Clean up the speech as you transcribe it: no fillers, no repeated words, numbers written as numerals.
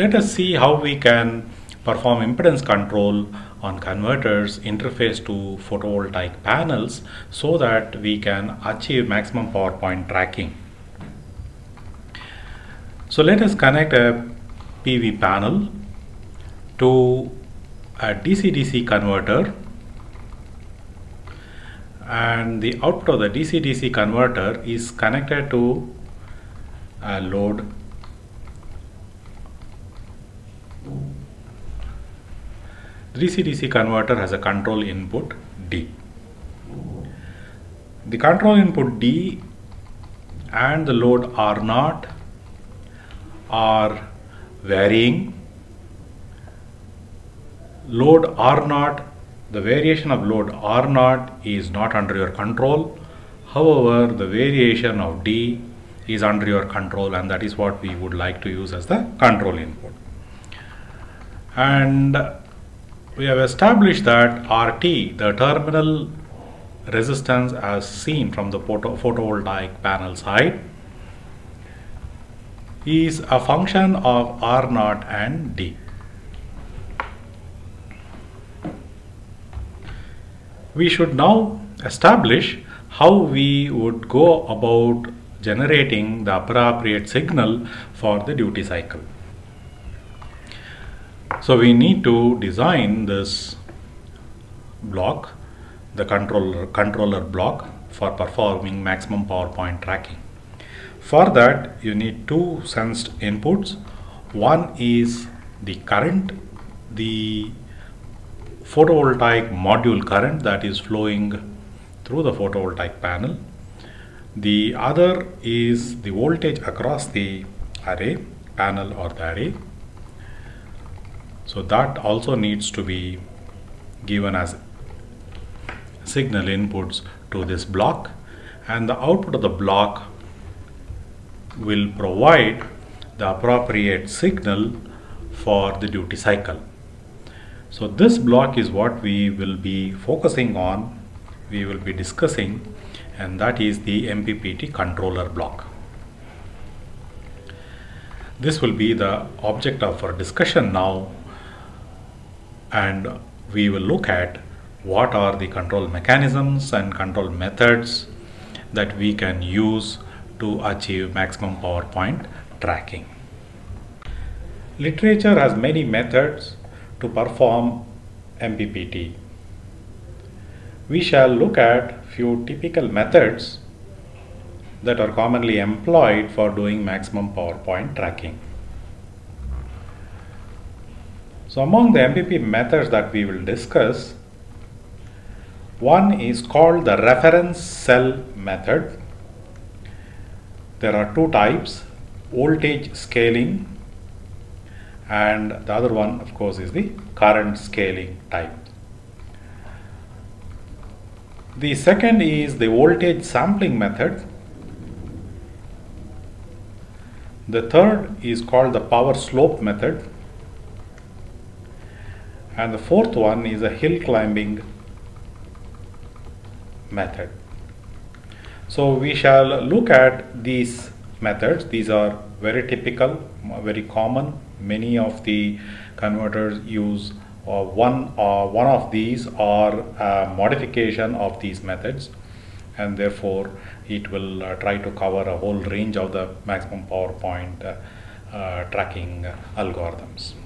Let us see how we can perform impedance control on converters interface to photovoltaic panels so that we can achieve maximum power point tracking. So let us connect a PV panel to a DC-DC converter, and the output of the DC-DC converter is connected to a load. DC-DC converter has a control input D. The control input D and the load R0 are varying. Load R0, the variation of load R0 is not under your control. However, the variation of D is under your control, and that is what we would like to use as the control input. And we have established that RT, the terminal resistance as seen from the photovoltaic panel side, is a function of R0 and D. We should now establish how we would go about generating the appropriate signal for the duty cycle. So we need to design this block, the controller block, for performing maximum power point tracking. For that, you need two sensed inputs. One is the current, the photovoltaic module current that is flowing through the photovoltaic panel. The other is the voltage across the array, panel or the array. So that also needs to be given as signal inputs to this block, and the output of the block will provide the appropriate signal for the duty cycle. So this block is what we will be focusing on, we will be discussing, and that is the MPPT controller block. This will be the object of our discussion now, and we will look at what are the control mechanisms and control methods that we can use to achieve maximum power point tracking. Literature has many methods to perform MPPT. We shall look at few typical methods that are commonly employed for doing maximum power point tracking. So among the MPPT methods that we will discuss, one is called the reference cell method. There are two types, voltage scaling, and the other one of course is the current scaling type. The second is the voltage sampling method. The third is called the power slope method. And the fourth one is a hill climbing method. So we shall look at these methods. These are very typical, very common. Many of the converters use one of these or a modification of these methods, and therefore it will try to cover a whole range of the maximum power point tracking algorithms.